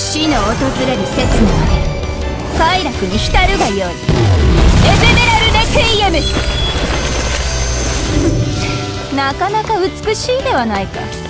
死の訪れる刹那まで快楽に浸るがように。エペメラルレクイエムなかなか美しいではないか。